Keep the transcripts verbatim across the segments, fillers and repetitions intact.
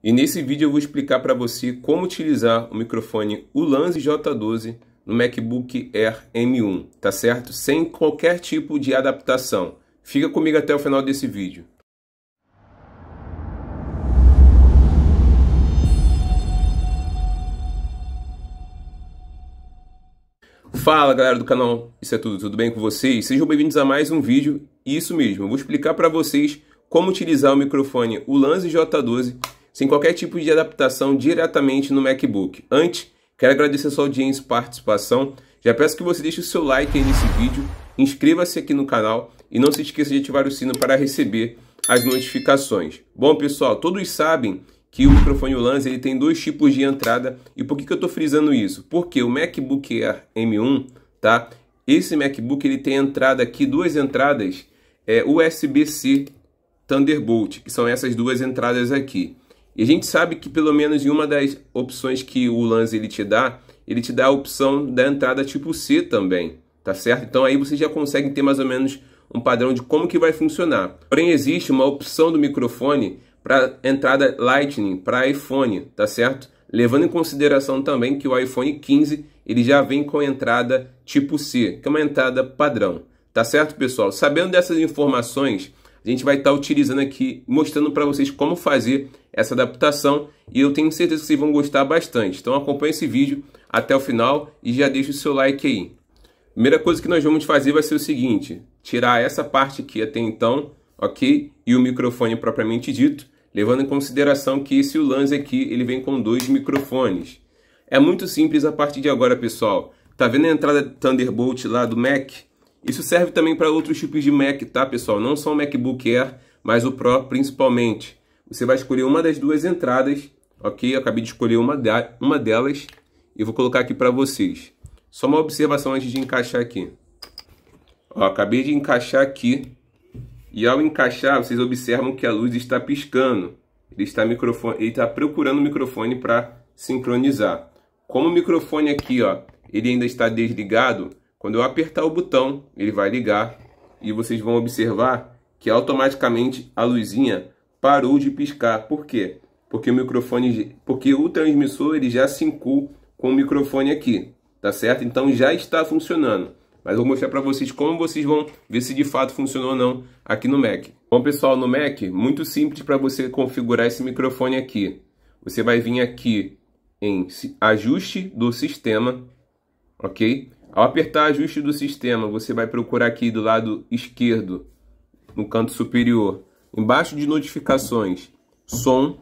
E nesse vídeo eu vou explicar para você como utilizar o microfone Ulanzi J doze no MacBook Air M um, tá certo? Sem qualquer tipo de adaptação. Fica comigo até o final desse vídeo. Fala galera do canal, isso é tudo, tudo bem com vocês? Sejam bem-vindos a mais um vídeo. Isso mesmo, eu vou explicar para vocês como utilizar o microfone Ulanzi J doze sem qualquer tipo de adaptação diretamente no MacBook. Antes, quero agradecer a sua audiência e participação. Já peço que você deixe o seu like aí nesse vídeo, inscreva-se aqui no canal e não se esqueça de ativar o sino para receber as notificações. Bom pessoal, todos sabem que o microfone Ulanzi ele tem dois tipos de entrada. E por que, que eu estou frisando isso? Porque o MacBook Air M um, tá? Esse MacBook ele tem entrada aqui, duas entradas é, U S B C Thunderbolt, que são essas duas entradas aqui. E a gente sabe que pelo menos em uma das opções que o Ulanzi ele te dá, ele te dá a opção da entrada tipo C também, tá certo? Então aí você já consegue ter mais ou menos um padrão de como que vai funcionar. Porém existe uma opção do microfone para entrada Lightning, para iPhone, tá certo? Levando em consideração também que o iPhone quinze, ele já vem com a entrada tipo C, que é uma entrada padrão, tá certo pessoal? Sabendo dessas informações, a gente vai estar utilizando aqui, mostrando para vocês como fazer essa adaptação e eu tenho certeza que vocês vão gostar bastante. Então acompanha esse vídeo até o final e já deixa o seu like aí. Primeira coisa que nós vamos fazer vai ser o seguinte, tirar essa parte aqui até então, ok? E o microfone propriamente dito, levando em consideração que esse Ulanzi aqui, ele vem com dois microfones. É muito simples a partir de agora, pessoal. Tá vendo a entrada Thunderbolt lá do Mac? Isso serve também para outros tipos de Mac, tá, pessoal? Não só o MacBook Air, mas o Pro principalmente. Você vai escolher uma das duas entradas, ok? Eu acabei de escolher uma, da, uma delas e vou colocar aqui para vocês. Só uma observação antes de encaixar aqui. Ó, acabei de encaixar aqui e ao encaixar, vocês observam que a luz está piscando. Ele está, microfone, ele está procurando o microfone para sincronizar. Como o microfone aqui, ó, ele ainda está desligado, quando eu apertar o botão, ele vai ligar e vocês vão observar que automaticamente a luzinha parou de piscar. Por quê? Porque o microfone, porque o transmissor ele já sincou com o microfone aqui, tá certo? Então já está funcionando. Mas eu vou mostrar para vocês como vocês vão ver se de fato funcionou ou não aqui no Mac. Bom pessoal, no Mac, muito simples para você configurar esse microfone aqui. Você vai vir aqui em ajuste do sistema, ok? Ao apertar ajuste do sistema, você vai procurar aqui do lado esquerdo, no canto superior, embaixo de notificações, som.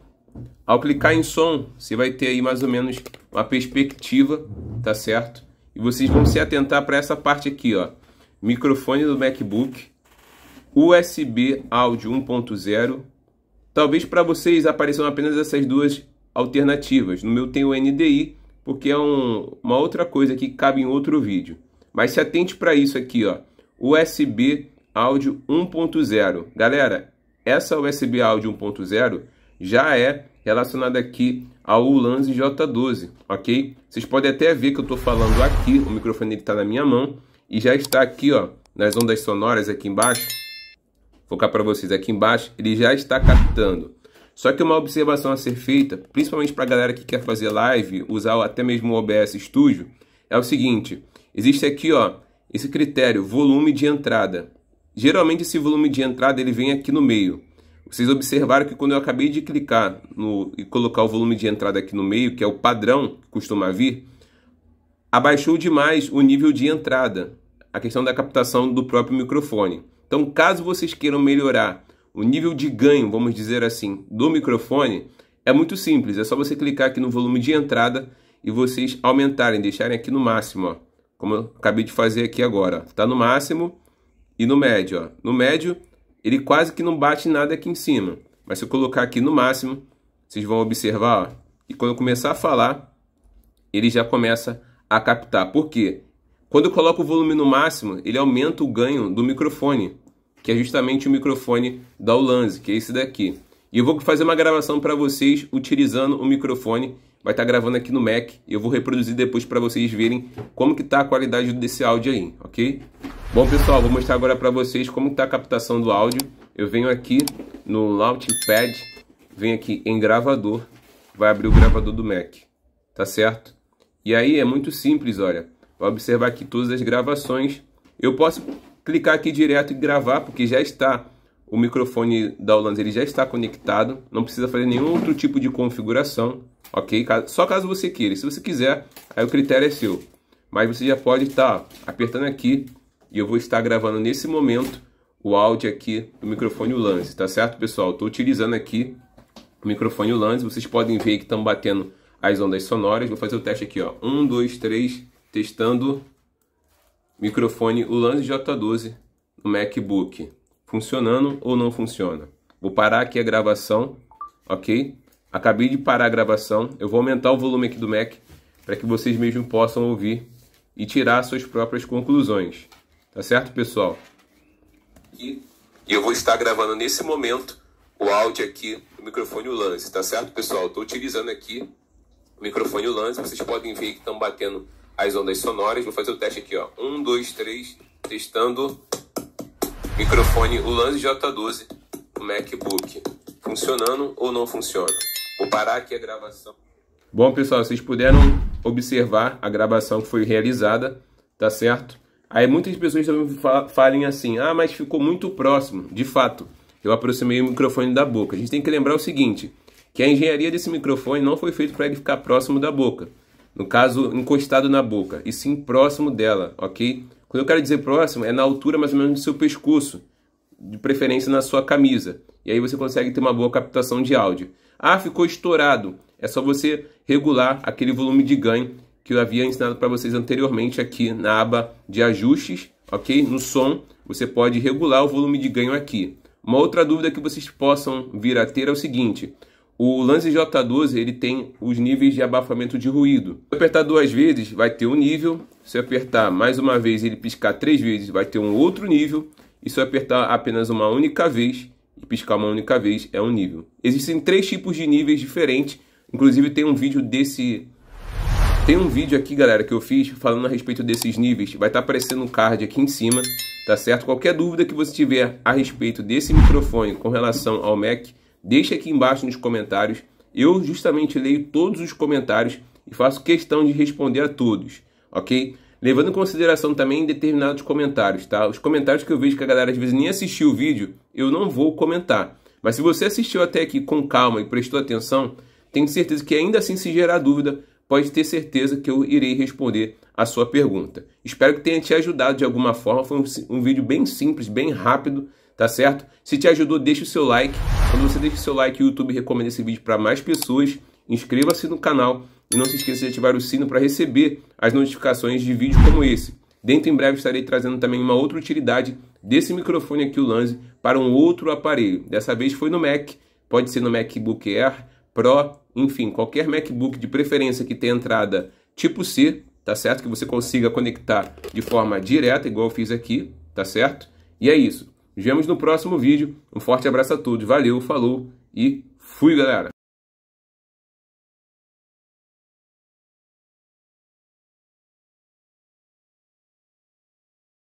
Ao clicar em som, você vai ter aí mais ou menos uma perspectiva, tá certo? E vocês vão se atentar para essa parte aqui, ó. Microfone do MacBook, U S B áudio um ponto zero. Talvez para vocês apareçam apenas essas duas alternativas. No meu tem o N D I, porque é um, uma outra coisa que cabe em outro vídeo. Mas se atente para isso aqui, ó, U S B áudio um ponto zero. Galera, essa U S B áudio um ponto zero já é relacionada aqui ao Ulanzi J doze, ok? Vocês podem até ver que eu estou falando aqui, o microfone está na minha mão e já está aqui, ó, nas ondas sonoras aqui embaixo. Vou focar para vocês aqui embaixo, ele já está captando. Só que uma observação a ser feita, principalmente para a galera que quer fazer live, usar até mesmo o O B S Studio, é o seguinte, existe aqui ó, esse critério, volume de entrada. Geralmente esse volume de entrada ele vem aqui no meio. Vocês observaram que quando eu acabei de clicar no, e colocar o volume de entrada aqui no meio, que é o padrão que costuma vir, abaixou demais o nível de entrada, a questão da captação do próprio microfone. Então caso vocês queiram melhorar o nível de ganho, vamos dizer assim, do microfone, é muito simples. É só você clicar aqui no volume de entrada e vocês aumentarem, deixarem aqui no máximo, ó, como eu acabei de fazer aqui agora. Está no máximo e no médio. Ó. No médio, ele quase que não bate nada aqui em cima. Mas se eu colocar aqui no máximo, vocês vão observar, ó, e quando eu começar a falar, ele já começa a captar. Por quê? Quando eu coloco o volume no máximo, ele aumenta o ganho do microfone, que é justamente o microfone da Ulanzi, que é esse daqui. E eu vou fazer uma gravação para vocês utilizando o microfone, vai estar gravando aqui no Mac, e eu vou reproduzir depois para vocês verem como que está a qualidade desse áudio aí, ok? Bom pessoal, vou mostrar agora para vocês como está a captação do áudio. Eu venho aqui no Launchpad, vem aqui em gravador, vai abrir o gravador do Mac, tá certo? E aí é muito simples, olha, vai observar aqui todas as gravações. Eu posso clicar aqui direto e gravar, porque já está o microfone da Ulanzi, ele já está conectado, não precisa fazer nenhum outro tipo de configuração, ok? Só caso você queira, se você quiser, aí o critério é seu. Mas você já pode estar apertando aqui e eu vou estar gravando nesse momento o áudio aqui do microfone Ulanzi, tá certo, pessoal? Estou utilizando aqui o microfone Ulanzi, vocês podem ver que estão batendo as ondas sonoras. Vou fazer o teste aqui, ó, um, dois, três, testando. Microfone Ulanzi J doze no MacBook, funcionando ou não funciona? Vou parar aqui a gravação, ok? Acabei de parar a gravação, eu vou aumentar o volume aqui do Mac para que vocês mesmos possam ouvir e tirar suas próprias conclusões, tá certo, pessoal? E eu vou estar gravando nesse momento o áudio aqui do microfone Ulanzi, tá certo, pessoal? Estou utilizando aqui o microfone Ulanzi, vocês podem ver que estão batendo as ondas sonoras. Vou fazer o teste aqui, ó, um, dois, três, testando. Microfone Ulanzi J doze, MacBook, funcionando ou não funciona? Vou parar aqui a gravação. Bom, pessoal, vocês puderam observar a gravação que foi realizada, tá certo? Aí muitas pessoas também falem assim, ah, mas ficou muito próximo. De fato, eu aproximei o microfone da boca. A gente tem que lembrar o seguinte, que a engenharia desse microfone não foi feita para ele ficar próximo da boca. No caso, encostado na boca, e sim próximo dela, ok? Quando eu quero dizer próximo, é na altura mais ou menos do seu pescoço, de preferência na sua camisa. E aí você consegue ter uma boa captação de áudio. Ah, ficou estourado. É só você regular aquele volume de ganho que eu havia ensinado para vocês anteriormente aqui na aba de ajustes, ok? No som, você pode regular o volume de ganho aqui. Uma outra dúvida que vocês possam vir a ter é o seguinte... O Ulanzi J doze, ele tem os níveis de abafamento de ruído. Se apertar duas vezes, vai ter um nível. Se apertar mais uma vez, ele piscar três vezes, vai ter um outro nível. E se apertar apenas uma única vez, e piscar uma única vez, é um nível. Existem três tipos de níveis diferentes. Inclusive, tem um vídeo desse... Tem um vídeo aqui, galera, que eu fiz falando a respeito desses níveis. Vai estar aparecendo um card aqui em cima, tá certo? Qualquer dúvida que você tiver a respeito desse microfone com relação ao Mac... Deixe aqui embaixo nos comentários, eu justamente leio todos os comentários e faço questão de responder a todos, ok? Levando em consideração também determinados comentários, tá? Os comentários que eu vejo que a galera às vezes nem assistiu o vídeo, eu não vou comentar. Mas se você assistiu até aqui com calma e prestou atenção, tenho certeza que ainda assim, se gerar dúvida, pode ter certeza que eu irei responder a sua pergunta. Espero que tenha te ajudado de alguma forma, foi um, um vídeo bem simples, bem rápido, tá certo? Se te ajudou, deixa o seu like. Quando você deixa o seu like, o YouTube recomenda esse vídeo para mais pessoas. Inscreva-se no canal e não se esqueça de ativar o sino para receber as notificações de vídeos como esse. Dentro em breve estarei trazendo também uma outra utilidade desse microfone aqui, o Ulanzi, para um outro aparelho. Dessa vez foi no Mac, pode ser no MacBook Air, Pro, enfim, qualquer MacBook de preferência que tenha entrada tipo C, tá certo? Que você consiga conectar de forma direta, igual eu fiz aqui, tá certo? E é isso. Nos vemos no próximo vídeo. Um forte abraço a todos. Valeu, falou e fui, galera!